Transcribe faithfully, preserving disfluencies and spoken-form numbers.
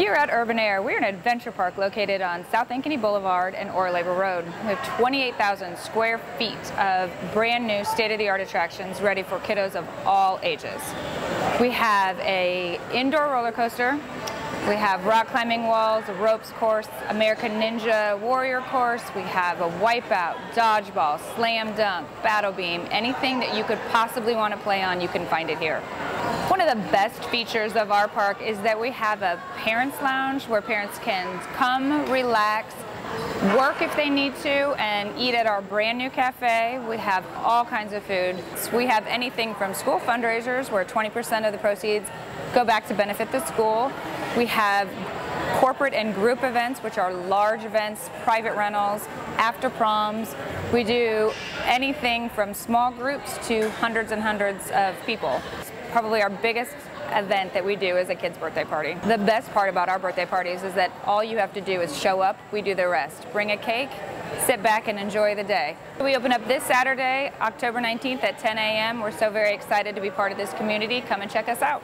Here at Urban Air, we're an adventure park located on South Ankeny Boulevard and Orr Labor Road. We have twenty-eight thousand square feet of brand new state-of-the-art attractions ready for kiddos of all ages. We have an indoor roller coaster. We have rock climbing walls, a ropes course, American Ninja Warrior course. We have a wipeout, dodgeball, slam dunk, battle beam. Anything that you could possibly want to play on, you can find it here. One of the best features of our park is that we have a parents lounge where parents can come, relax, work if they need to, and eat at our brand new cafe. We have all kinds of food. We have anything from school fundraisers where twenty percent of the proceeds go back to benefit the school. We have corporate and group events, which are large events, private rentals, after proms. We do anything from small groups to hundreds and hundreds of people. Probably our biggest event that we do is a kid's birthday party. The best part about our birthday parties is that all you have to do is show up, we do the rest. Bring a cake, sit back and enjoy the day. We open up this Saturday, October nineteenth at ten A M We're so very excited to be part of this community. Come and check us out.